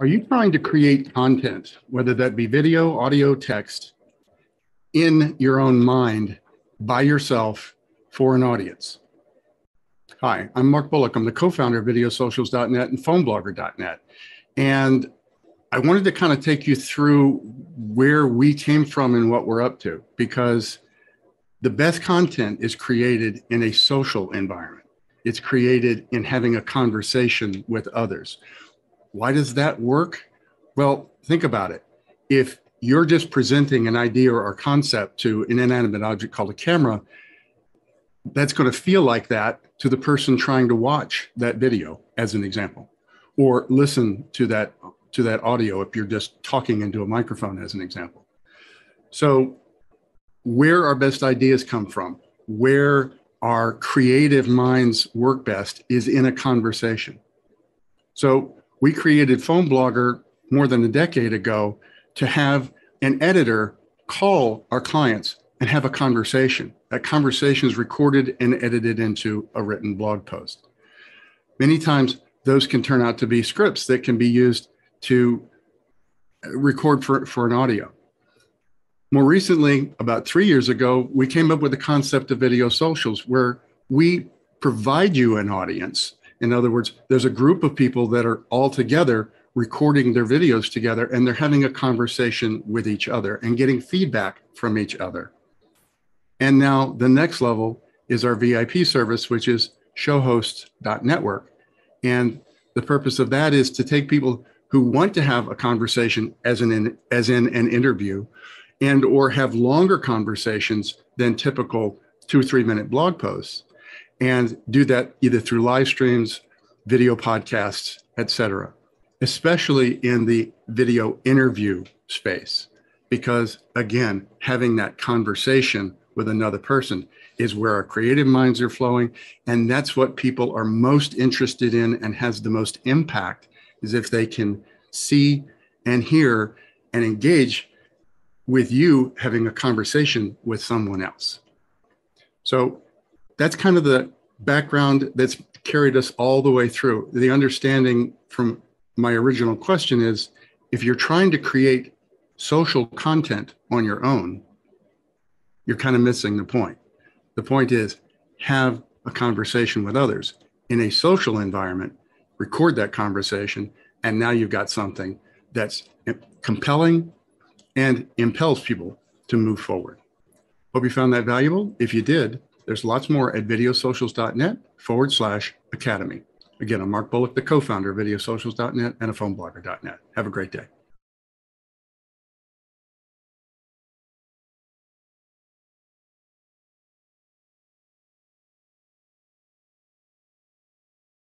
Are you trying to create content, whether that be video, audio, text, in your own mind, by yourself, for an audience? Hi, I'm Mark Bullock. I'm the co-founder of videosocials.net and phoneblogger.net. And I wanted to kind of take you through where we came from and what we're up to, because the best content is created in a social environment. It's created in having a conversation with others. Why does that work? Well, think about it. If you're just presenting an idea or a concept to an inanimate object called a camera, that's going to feel like that to the person trying to watch that video, as an example, or listen to that audio if you're just talking into a microphone, as an example. So where our best ideas come from, where our creative minds work best, is in a conversation. So we created Phone Blogger more than a decade ago to have an editor call our clients and have a conversation. That conversation is recorded and edited into a written blog post. Many times those can turn out to be scripts that can be used to record for an audio. More recently, about 3 years ago, we came up with the concept of video socials, where we provide you an audience. In other words, there's a group of people that are all together recording their videos together, and they're having a conversation with each other and getting feedback from each other. And now the next level is our VIP service, which is showhosts.network. And the purpose of that is to take people who want to have a conversation, as in an interview, and or have longer conversations than typical 2 or 3 minute blog posts, and do that either through live streams, video podcasts, etc., especially in the video interview space. Because again, having that conversation with another person is where our creative minds are flowing. And that's what people are most interested in and has the most impact, is if they can see and hear and engage with you having a conversation with someone else. So that's kind of the background that's carried us all the way through. The understanding from my original question is, if you're trying to create social content on your own, you're kind of missing the point. The point is, have a conversation with others in a social environment, record that conversation, and now you've got something that's compelling and impels people to move forward. Hope you found that valuable. If you did, there's lots more at videosocials.net/academy. Again, I'm Mark Bullock, the co-founder of videosocials.net and phoneblogger.net. Have a great day.